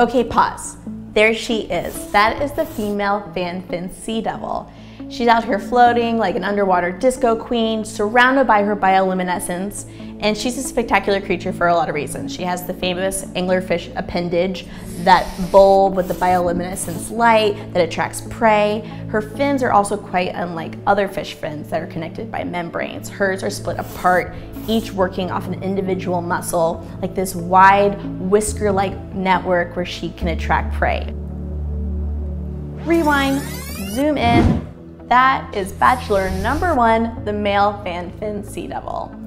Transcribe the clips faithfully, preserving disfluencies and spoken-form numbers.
Okay, pause. There she is. That is the female Fanfin Seadevil. She's out here floating like an underwater disco queen, surrounded by her bioluminescence, and she's a spectacular creature for a lot of reasons. She has the famous anglerfish appendage, that bulb with the bioluminescence light that attracts prey. Her fins are also quite unlike other fish fins that are connected by membranes. Hers are split apart, each working off an individual muscle, like this wide whisker-like network where she can attract prey. Rewind, zoom in. That is bachelor number one, the male Fanfin Seadevil.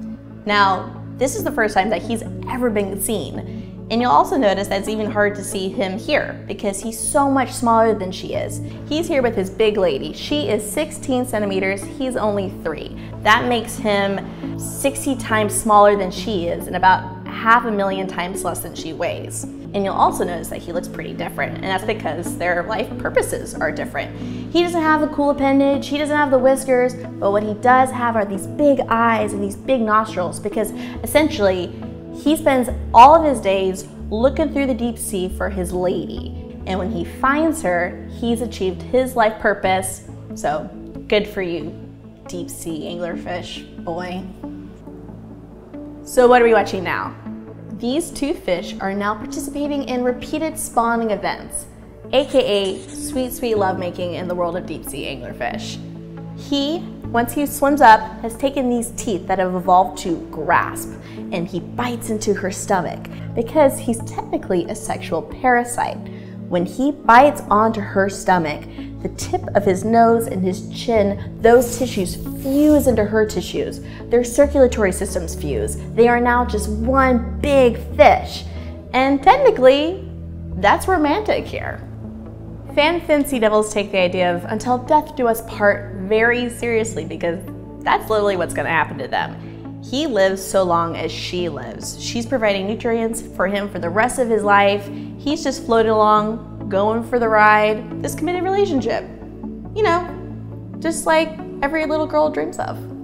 Now, this is the first time that he's ever been seen. And you'll also notice that it's even hard to see him here because he's so much smaller than she is. He's here with his big lady. She is sixteen centimeters, he's only three. That makes him sixty times smaller than she is and about half a million times less than she weighs. And you'll also notice that he looks pretty different, and that's because their life purposes are different. He doesn't have the cool appendage, he doesn't have the whiskers, but what he does have are these big eyes and these big nostrils, because essentially he spends all of his days looking through the deep sea for his lady. And when he finds her, he's achieved his life purpose. So good for you, deep sea anglerfish boy. So what are we watching now? These two fish are now participating in repeated spawning events, aka sweet, sweet lovemaking in the world of deep sea anglerfish. He, once he swims up, has taken these teeth that have evolved to grasp, and he bites into her stomach because he's technically a sexual parasite. When he bites onto her stomach, the tip of his nose and his chin, those tissues fuse into her tissues. Their circulatory systems fuse. They are now just one big fish. And technically, that's romantic here. Fanfin Seadevils take the idea of until death do us part very seriously because that's literally what's gonna happen to them. He lives so long as she lives. She's providing nutrients for him for the rest of his life. He's just floating along, going for the ride, this committed relationship. You know, just like every little girl dreams of.